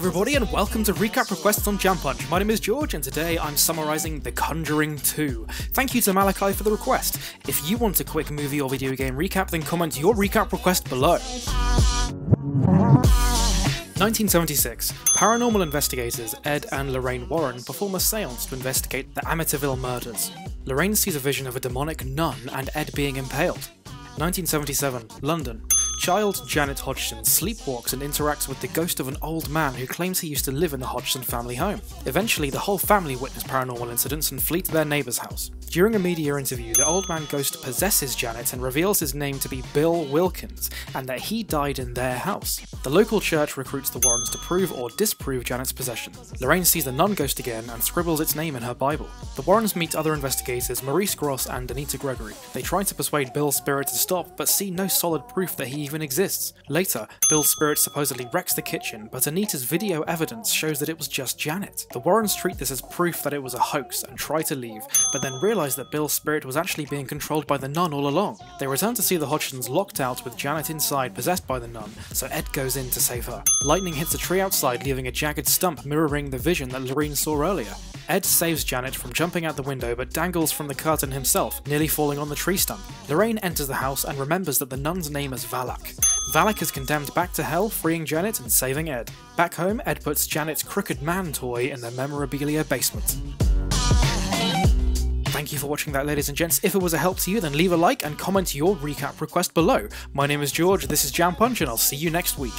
everybody, and welcome to Recap Requests on Jam Punch. My name is George, and today I'm summarising The Conjuring 2. Thank you to Malachi for the request. If you want a quick movie or video game recap, then comment your recap request below. 1976. Paranormal investigators Ed and Lorraine Warren perform a séance to investigate the Amityville murders. Lorraine sees a vision of a demonic nun and Ed being impaled. 1977. London. Child Janet Hodgson sleepwalks and interacts with the ghost of an old man who claims he used to live in the Hodgson family home. Eventually, the whole family witness paranormal incidents and flee to their neighbour's house. During a media interview, the old man ghost possesses Janet and reveals his name to be Bill Wilkins, and that he died in their house. The local church recruits the Warrens to prove or disprove Janet's possession. Lorraine sees the nun ghost again and scribbles its name in her Bible. The Warrens meet other investigators Maurice Gross and Anita Gregory. They try to persuade Bill's spirit to stop, but see no solid proof that he even exists. Later, Bill's spirit supposedly wrecks the kitchen, but Anita's video evidence shows that it was just Janet. The Warrens treat this as proof that it was a hoax and try to leave, but then realise that Bill's spirit was actually being controlled by the nun all along. They return to see the Hodgsons locked out with Janet inside possessed by the nun, so Ed goes in to save her. Lightning hits a tree outside, leaving a jagged stump mirroring the vision that Lorraine saw earlier. Ed saves Janet from jumping out the window but dangles from the curtain himself, nearly falling on the tree stump. Lorraine enters the house and remembers that the nun's name is Valak. Valak is condemned back to hell, freeing Janet and saving Ed. Back home, Ed puts Janet's crooked man toy in their memorabilia basement. Thank you for watching that, ladies and gents. If it was a help to you, then leave a like and comment your recap request below. My name is George, this is Jam Punch, and I'll see you next week.